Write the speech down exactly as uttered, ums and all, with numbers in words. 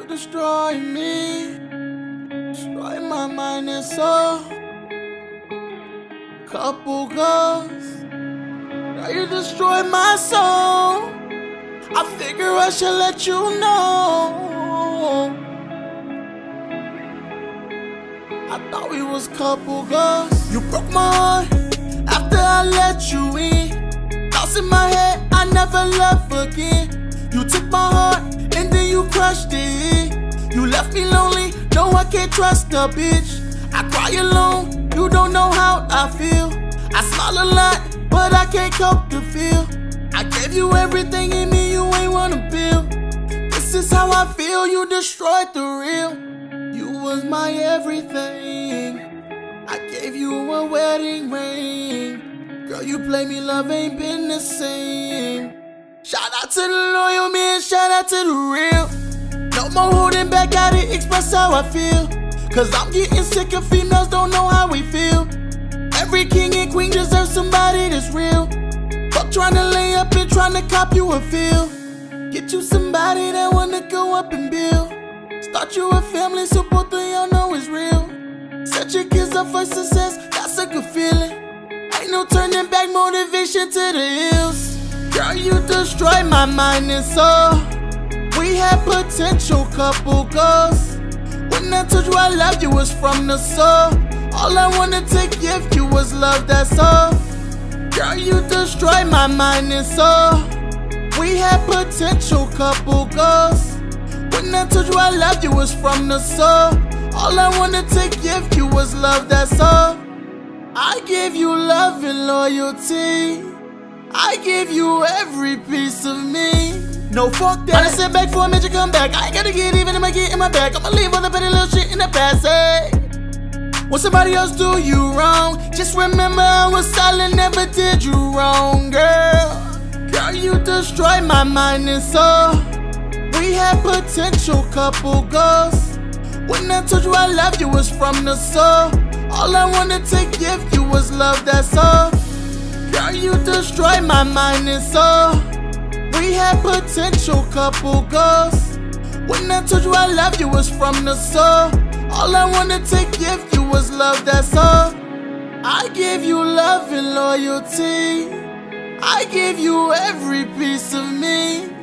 You destroy me, destroy my mind and soul. Couple girls, now you destroy my soul. I figure I should let you know. I thought we was couple girls. You broke my heart after I let you in. Thoughts in my head, I never love again. You took my heart and then you crushed it. You left me lonely, no I can't trust a bitch. I cry alone, you don't know how I feel. I smile a lot, but I can't cope to feel. I gave you everything in me, you ain't wanna build. This is how I feel, you destroyed the real. You was my everything, I gave you a wedding ring. Girl, you play me, love ain't been the same. Shout out to the loyal man, shout out to the real. No more holding back, gotta express how I feel. Cause I'm getting sick of females, don't know how we feel. Every king and queen deserves somebody that's real. Fuck trying to lay up and trying to cop you a feel. Get you somebody that wanna go up and build. Start you a family, so both of y'all know it's real. Set your kids up for success, that's a good feeling. Ain't no turning back, motivation to the hills. Girl, you destroyed my mind and soul. We had potential couple goals. When I told you I love you was from the soul. All I wanted to give you was love, that's all. Girl, you destroyed my mind and soul. We had potential couple goals. When I told you I love you was from the soul. All I wanted to give you was love, that's all. I gave you love and loyalty. I give you every piece of me. No, fuck that. Wanna sit back for a major comeback. I ain't gotta get even if I get in my back. I'ma leave all the petty little shit in the past, hey. When somebody else do you wrong, just remember I was solid, never did you wrong, girl. Girl, you destroyed my mind and soul. We had potential couple goals. When I told you I loved you was from the soul. All I wanted to give you was love, that's all. Girl, you destroyed my mind and soul. We had potential couple goals. When I told you I love you was from the soul. All I wanted to give you was love, that's all. I give you love and loyalty. I give you every piece of me.